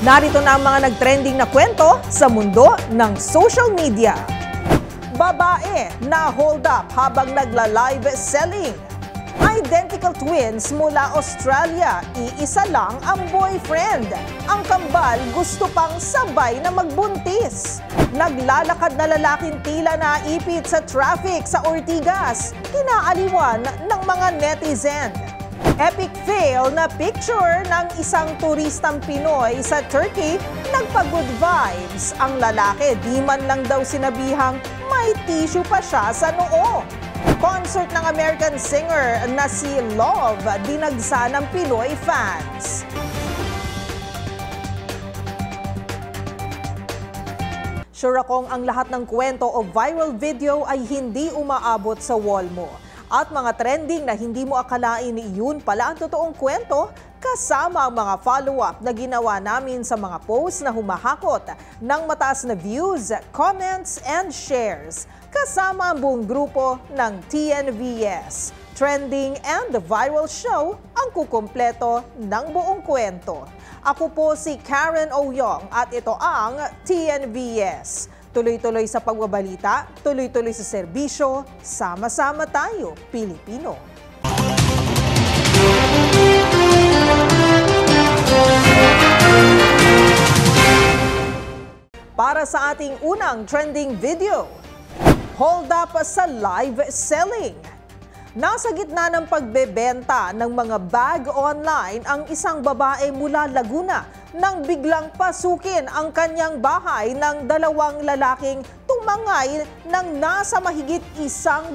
Narito na ang mga nagtrending na kwento sa mundo ng social media. Babae na hold up habang nagla-live selling. Identical twins mula Australia, iisa lang ang boyfriend. Ang kambal gusto pang sabay na magbuntis. Naglalakad na lalaking tila naipit sa traffic sa Ortigas, kinaaliwan ng mga netizen. Epic fail na picture ng isang turistang Pinoy sa Turkey, nagpa-good vibes. Ang lalaki di man lang daw sinabihang may tissue pa siya sa noo. Concert ng American singer na si Love, dinagsa ng Pinoy fans. Sure akong ang lahat ng kwento o viral video ay hindi umaabot sa wall mo. At mga trending na hindi mo akalain, yun pala ang totoong kwento, kasama ang mga follow-up na ginawa namin sa mga posts na humahakot ng mataas na views, comments, and shares. Kasama ang buong grupo ng TNVS. Trending and the viral show ang kukumpleto ng buong kwento. Ako po si Karen Ow-Yong at ito ang TNVS. Tuloy-tuloy sa pagbabalita, tuloy-tuloy sa serbisyo, sama-sama tayo, Pilipino. Para sa ating unang trending video, hold up sa live selling. Nasa gitna ng pagbebenta ng mga bag online ang isang babae mula Laguna nang biglang pasukin ang kanyang bahay ng dalawang lalaking tumangay ng nasa mahigit 100,000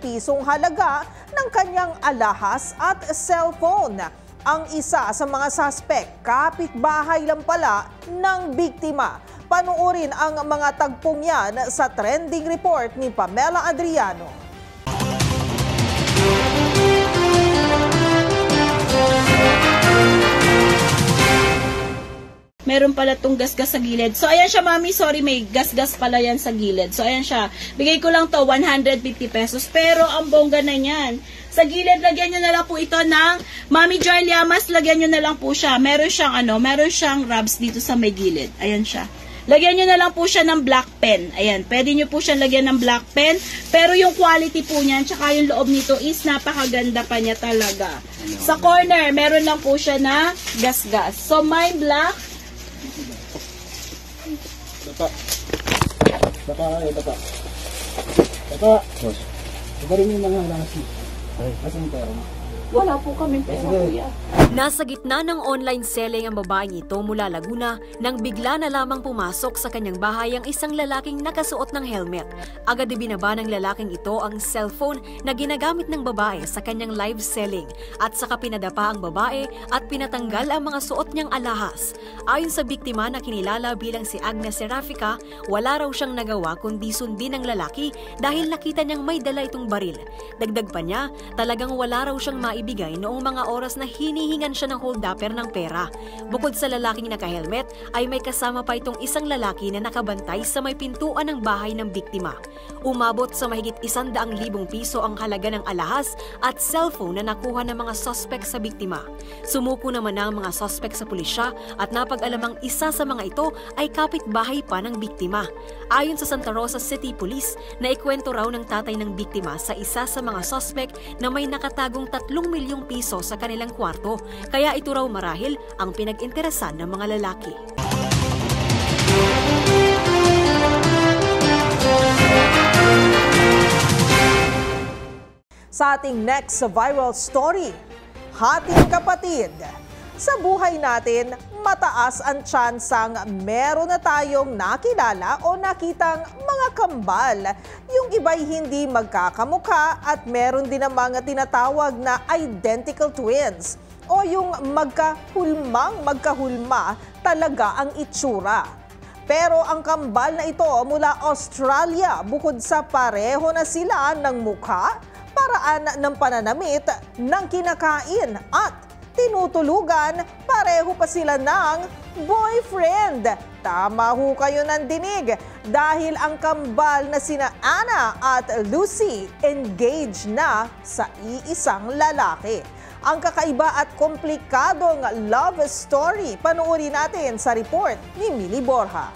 pisong halaga ng kanyang alahas at cellphone. Ang isa sa mga suspect, kapitbahay lang pala ng biktima. Panuorin ang mga tagpong yan sa trending report ni Pamela Adriano. Meron pala tong gasgas sa gilid. So, ayan siya, mami. Sorry, may gasgas pala yan sa gilid. So, ayan siya. Bigay ko lang to 150 pesos. Pero, ang bongga na yan. Sa gilid, lagyan nyo na lang po ito ng Mami Joy Llamas, lagyan nyo na lang po siya. Meron siyang, meron siyang rubs dito sa may gilid. Ayan siya. Lagyan nyo na lang po siya ng black pen. Ayan. Pwede nyo po siya lagyan ng black pen. Pero, yung quality po niyan, tsaka yung loob nito is napakaganda pa niya talaga. Sa corner, meron lang po siya na gasgas. So, may black. Tapa. Iba rin yung mga lasi. Asan yung pera? Wala po kaming pera, kuya. Nasa gitna ng online selling ang babaeng ito mula Laguna nang bigla na lamang pumasok sa kanyang bahay ang isang lalaking nakasuot ng helmet. Agad ibinaba ng lalaking ito ang cellphone na ginagamit ng babae sa kanyang live selling at saka pinadapa ang babae at pinatanggal ang mga suot niyang alahas. Ayon sa biktima na kinilala bilang si Agnes Serafica, wala raw siyang nagawa kundi sundin ang lalaki dahil nakita niyang may dala itong baril. Dagdag pa niya, talagang wala raw siyang maibigay noong mga oras na hinihinga siya ng holdaper ng pera. Bukod sa lalaking naka-helmet, ay may kasama pa itong isang lalaki na nakabantay sa may pintuan ng bahay ng biktima. Umabot sa mahigit 100,000 piso ang halaga ng alahas at cellphone na nakuha ng mga sospek sa biktima. Sumuko naman na ang mga sospek sa pulisya at napag-alamang isa sa mga ito ay kapitbahay pa ng biktima. Ayon sa Santa Rosa City Police, naikwento raw ng tatay ng biktima sa isa sa mga sospek na may nakatagong 3 milyong piso sa kanilang kwarto. Kaya ito raw marahil ang pinag-interesan ng mga lalaki. Sa ating next viral story, hating kapatid. Sa buhay natin, mataas ang tsansang meron na tayong nakilala o nakitang mga kambal. Yung iba'y hindi magkakamukha at meron din ang mga tinatawag na identical twins. O yung magkahulma talaga ang itsura. Pero ang kambal na ito mula Australia, bukod sa pareho na sila ng mukha, paraan ng pananamit, ng kinakain at tinutulugan, pareho pa sila ng boyfriend. Tama ho kayo ng dinig dahil ang kambal na sina Anna at Lucy engaged na sa iisang lalaki. ang kakaiba at komplikadong love story. Panuuri natin sa report ni Mili Borja.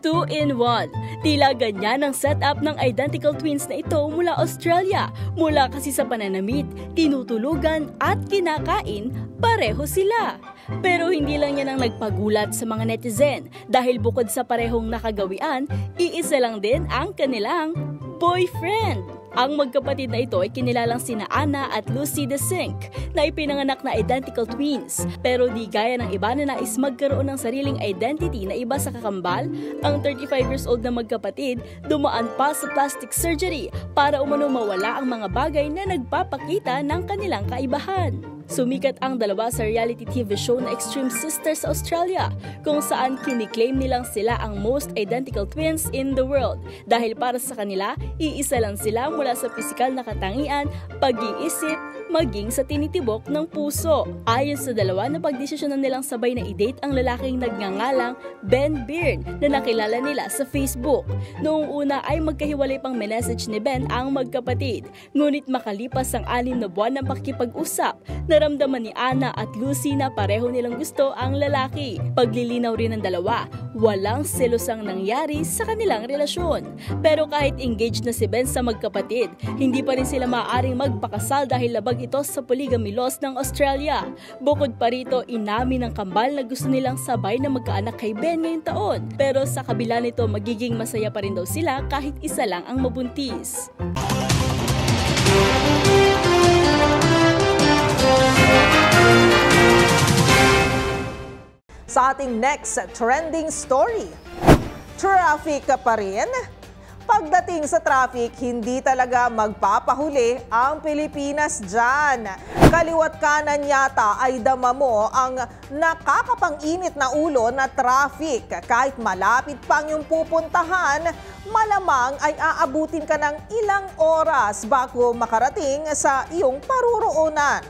Two-in-one. Tila ganyan ang setup ng identical twins na ito mula Australia. Mula kasi sa pananamit, tinutulugan at kinakain, pareho sila. Pero hindi lang yan ang nagpagulat sa mga netizen dahil bukod sa parehong nakagawian, iisa lang din ang kanilang boyfriend. Ang magkapatid na ito ay kinilalang sina Anna at Lucy DeCinque na ipinanganak na identical twins. Pero di gaya ng iba na nais magkaroon ng sariling identity na iba sa kakambal, ang 35 years old na magkapatid dumaan pa sa plastic surgery para umano mawala ang mga bagay na nagpapakita ng kanilang kaibahan. Sumikat ang dalawa sa reality TV show na Extreme Sisters sa Australia kung saan kiniklaim nilang sila ang most identical twins in the world dahil para sa kanila, iisa lang sila mula sa pisikal na katangian, pag-iisip, maging sa tinitibok ng puso. Ayon sa dalawa, napagdesisyonan nilang sabay na i-date ang lalaking nagngangalang Ben Beard na nakilala nila sa Facebook. Noong una ay magkahiwalay pang message ni Ben ang magkapatid. Ngunit makalipas ang 6 na buwan ng pakikipag-usap, naramdaman ni Anna at Lucy na pareho nilang gusto ang lalaki. Paglilinaw rin ng dalawa, walang selosang nangyari sa kanilang relasyon. Pero kahit engaged na si Ben sa magkapatid, hindi pa rin sila maaaring magpakasal dahil labag ito sa polygamy laws ng Australia. Bukod pa rito, inamin ng kambal na gusto nilang sabay na magkaanak kay Ben ngayong taon. Pero sa kabila nito, magiging masaya pa rin daw sila kahit isa lang ang mabuntis. Sa ating next trending story, traffic pa rin? Pagdating sa traffic, hindi talaga magpapahuli ang Pilipinas dyan. Kaliwat kanan yata ay dama mo ang nakakapanginit na ulo na traffic. Kahit malapit pang yung pupuntahan, malamang ay aabutin ka ng ilang oras bago makarating sa iyong paruroonan.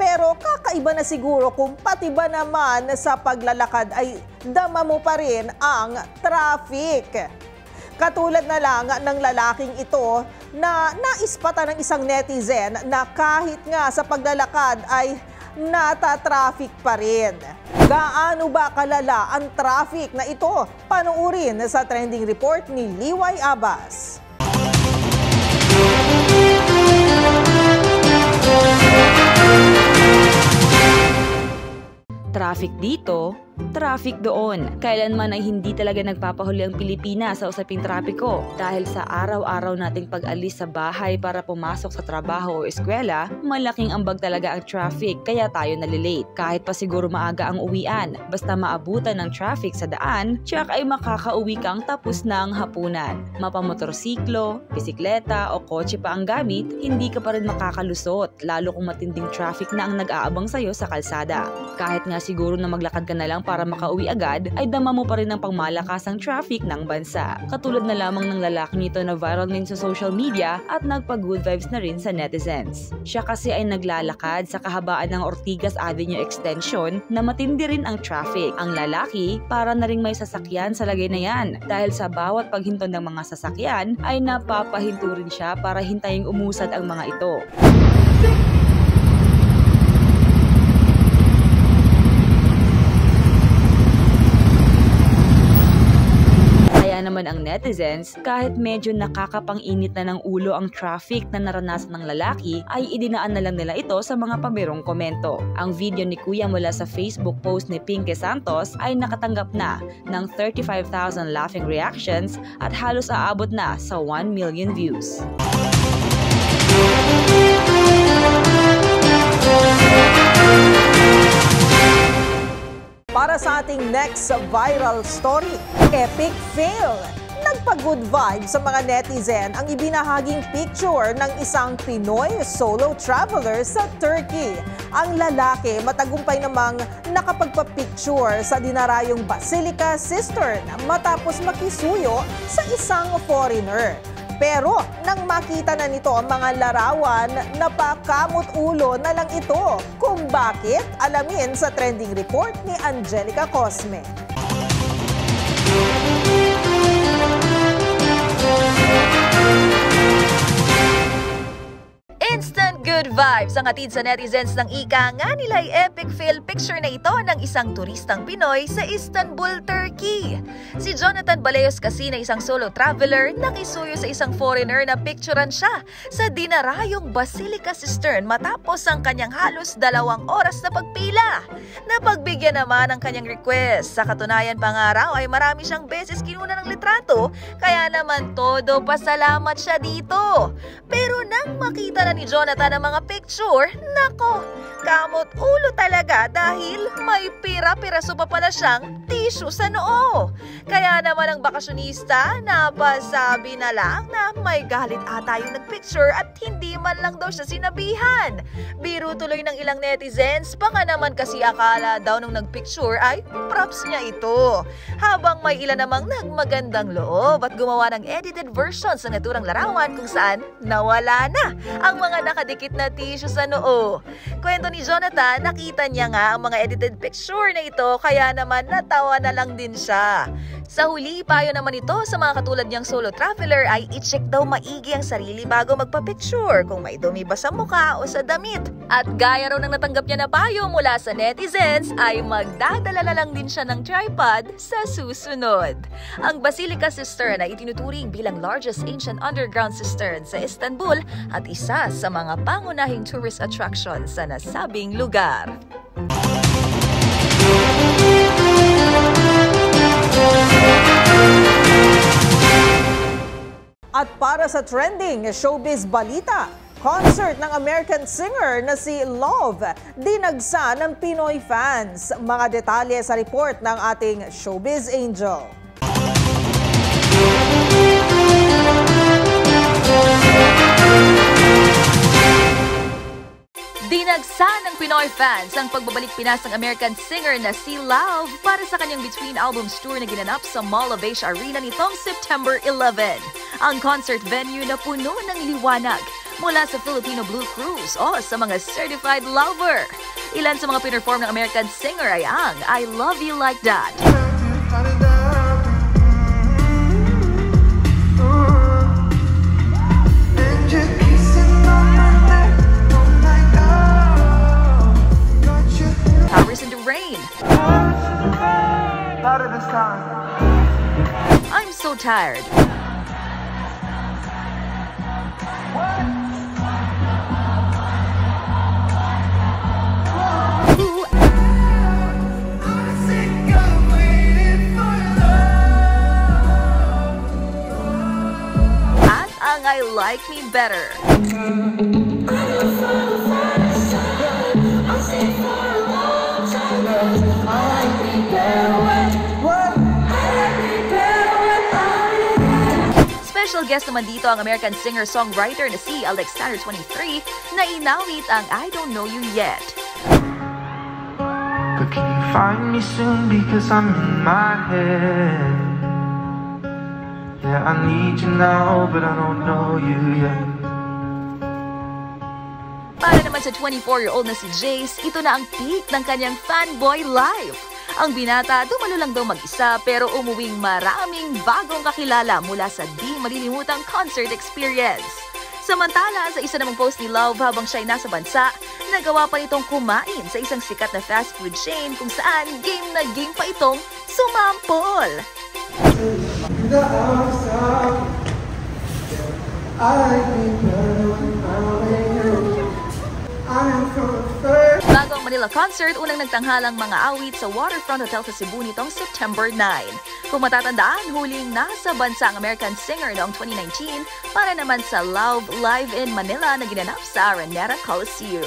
Pero kakaiba na siguro kung pati ba naman sa paglalakad ay dama mo pa rin ang traffic. Katulad na lang ng lalaking ito na naispata ng isang netizen na kahit nga sa paglalakad ay natatraffic pa rin. Gaano ba kalala ang traffic na ito? Panuurin sa trending report ni Liway Abas. Traffic dito, traffic doon. Kailanman ay hindi talaga nagpapahuli ang Pilipinas sa usaping trapiko dahil sa araw-araw nating pag-alis sa bahay para pumasok sa trabaho o eskwela, malaking ambag talaga ang traffic kaya tayo nalilate. Kahit pa siguro maaga ang uwian, basta maabutan ng traffic sa daan, tiyak ay makakauwi kang tapos na ang hapunan. Mapamotorsiklo, bisikleta o kotse pa ang gamit, hindi ka pa rin makakalusot lalo kung matinding traffic na ang nag-aabang sa'yo sa kalsada. Kahit nga siguro na maglakad ka na lang para makauwi agad, ay dama mo pa rin ang pangmalakasang traffic ng bansa. Katulad na lamang ng lalaking ito na viral ngayon sa social media at nagpa-good vibes na rin sa netizens. Siya kasi ay naglalakad sa kahabaan ng Ortigas Avenue Extension na matindi rin ang traffic. Ang lalaki, para na rin may sasakyan sa lagay na yan dahil sa bawat paghinto ng mga sasakyan ay napapahinto rin siya para hintaying umusad ang mga ito. Naman ang netizens, kahit medyo nakakapanginit na ng ulo ang traffic na naranasan ng lalaki, ay idinaan na lang nila ito sa mga pabirong komento. Ang video ni Kuya mula sa Facebook post ni Pinky Santos ay nakatanggap na ng 35,000 laughing reactions at halos aabot na sa 1 million views. Para sa ating next viral story, epic fail! Nagpa-good vibe sa mga netizen ang ibinahaging picture ng isang Pinoy solo traveler sa Turkey. Ang lalaki matagumpay namang nakapagpa-picture sa dinarayong Basilica Cistern matapos makisuyo sa isang foreigner. Pero nang makita na nito ang mga larawan, napakamot ulo na lang ito. Kung bakit, alamin sa trending report ni Angelica Cosme. Instant good vibes ang atid sa netizens ng ika nga nila'y epic fail picture na ito ng isang turistang Pinoy sa Istanbul, Turkey. Si Jonathan Baleos kasi na isang solo traveler nang isuyo sa isang foreigner na picturean siya sa dinarayong Basilica Cistern matapos ang kanyang halos 2 oras na pagpila. Napagbigyan naman ang kanyang request. Sa katunayan pa nga raw ay marami siyang beses kinuna ng litrato kaya naman todo pasalamat siya dito. Pero nang makita na ni Jonathan ang mga picture, nako, kamot ulo talaga dahil may pira-piraso pa pala siyang tissue sa noo. Kaya naman ang bakasyonista napasabi na lang na may galit ata yung nagpicture at hindi man lang daw siya sinabihan. Biro tuloy ng ilang netizens, baka naman kasi akala daw nung nagpicture ay props niya ito. Habang may ilan namang nagmagandang loob at gumawa ng edited versions ng naturang larawan kung saan nawala na ang mga nakadikit na tissue sa noo. Kwento ni Jonathan, nakita niya nga ang mga edited picture na ito kaya naman natawa na lang din siya. Sa huli, payo naman ito sa mga katulad niyang solo traveler ay i-check daw maigi ang sarili bago magpa-picture kung may dumi ba sa mukha o sa damit. At gaya raw ng natanggap niya na payo mula sa netizens ay magdadala na lang din siya ng tripod sa susunod. Ang Basilica Cistern ay itinuturing bilang largest ancient underground cistern sa Istanbul at isa sa mga pangunahing tourist attraction sa nasabing lugar. At para sa trending showbiz balita, concert ng American singer na si Love dinagsa ng Pinoy fans. Mga detalye sa report ng ating showbiz angel. Dinagsa ng Pinoy fans ang pagbabalik Pinas ng American singer na si Love para sa kanyang Between Albums Tour na ginanap sa Mall of Asia Arena nitong September 11. Ang concert venue na puno ng liwanag mula sa Filipino Blue Cruise o sa mga certified lover. Ilan sa mga pinerform ng American singer ay ang I Love You Like That, Powers in the Rain, I'm So Tired, Who, at ang I Like Me Better. Special guest naman dito ang American singer-songwriter na si Alexander 23 na inawit ang I Don't Know You Yet. But can you find me soon because I'm in my head? Yeah, I need you now but I don't know you yet. Para naman sa 24-year-old na si Jace, ito na ang peak ng kanyang fanboy life. Ang binata, dumalo lang daw mag-isa pero umuwing maraming bagong kakilala mula sa di malilimutang concert experience. Samantala, sa isa namang post ni Love habang siya'y nasa bansa, nagawa pa nitong kumain sa isang sikat na fast food chain kung saan game na game pa itong sumampol. Bago ang Manila concert, unang nagtanghalang mga awit sa Waterfront Hotel sa Cebu nitong September 9. Kung matatandaan, huling nasa bansa ang American singer noong 2019 para naman sa Love Live in Manila na ginanap sa Aranera Coliseum.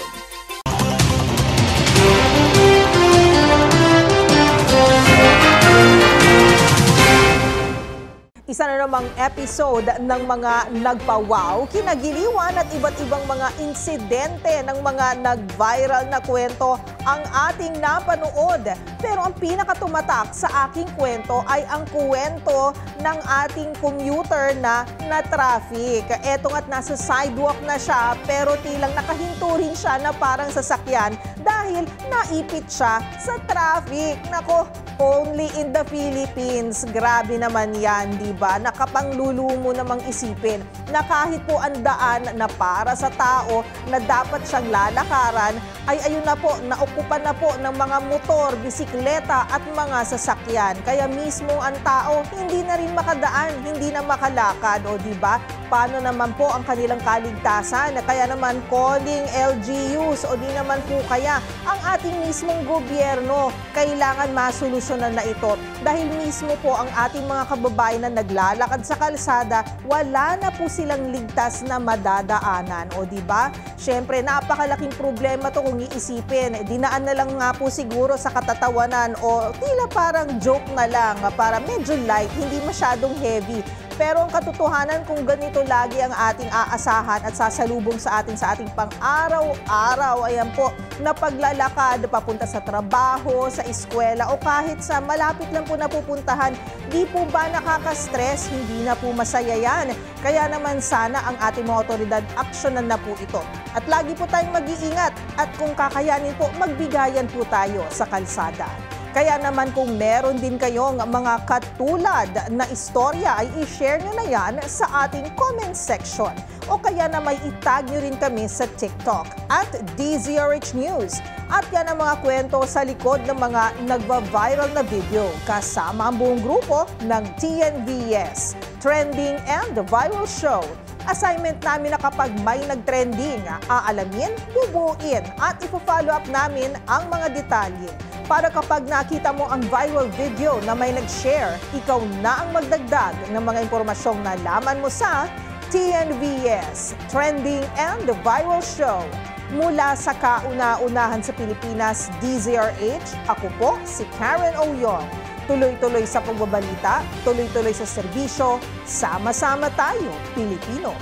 Isa na namang episode ng mga nagpa-wow, kinagiliwan at iba't ibang mga insidente ng mga nag-viral na kwento ang ating napanood. Pero ang pinakatumatak sa aking kwento ay ang kwento ng ating commuter na traffic. Eto nga't nasa sidewalk na siya pero tilang nakahinto rin siya na parang sasakyan dahil naipit siya sa traffic. Nako, Only in the Philippines. Grabe naman yan, di ba? Nakapanglulumo namang isipin na kahit po ang daan na para sa tao na dapat siyang lalakaran ay ayun na po, naukupan na po ng mga motor, bisikleta at mga sasakyan. Kaya mismo ang tao hindi na rin makadaan, hindi na makalakad, o di ba? Paano naman po ang kanilang kaligtasan? Kaya naman calling LGUs o di naman po kaya ang ating mismong gobyerno, kailangan masolusyonan na ito. Dahil mismo po ang ating mga kababayan na naglalakad sa kalsada, wala na po silang ligtas na madadaanan, o di ba? Siyempre, napakalaking problema to kung iisipin. Dinaan na lang nga po siguro sa katatawanan o tila parang joke na lang, para medyo light, hindi masyadong heavy. Pero ang katotohanan, kung ganito lagi ang ating aasahan at sasalubong sa ating pang-araw-araw, ayan po, na paglalakad, papunta sa trabaho, sa eskwela, o kahit sa malapit lang po napupuntahan, di po ba nakaka-stress? Hindi na po masaya yan. Kaya naman sana ang ating mga otoridad, aksyonan na po ito. At lagi po tayong mag-iingat at kung kakayanin po, magbigayan po tayo sa kalsada. Kaya naman kung meron din kayong mga katulad na istorya, ay i-share nyo na yan sa ating comment section. O kaya na may itag nyo rin kami sa TikTok at DZRH News. At yan ang mga kwento sa likod ng mga nagva-viral na video kasama ang buong grupo ng TNVS, Trending and Viral Show. Assignment namin na kapag may nag-trending, aalamin, bubuin at ipo-follow up namin ang mga detalye. Para kapag nakita mo ang viral video na may nag-share, ikaw na ang magdagdag ng mga impormasyong nalaman mo sa TNVS, Trending and the Viral Show. Mula sa kauna-unahan sa Pilipinas, DZRH, ako po si Karen Ow-Yong. Tuloy-tuloy sa pagbabalita, tuloy-tuloy sa serbisyo, sama-sama tayo, Pilipino.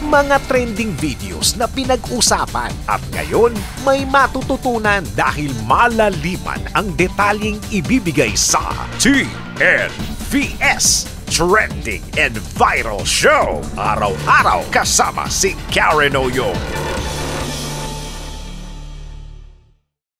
Mga trending videos na pinag-usapan at ngayon may matututunan dahil malaliman ang detalyeng ibibigay sa TNVS Trending and Viral Show. Araw-araw kasama si Karen Ow-Yong.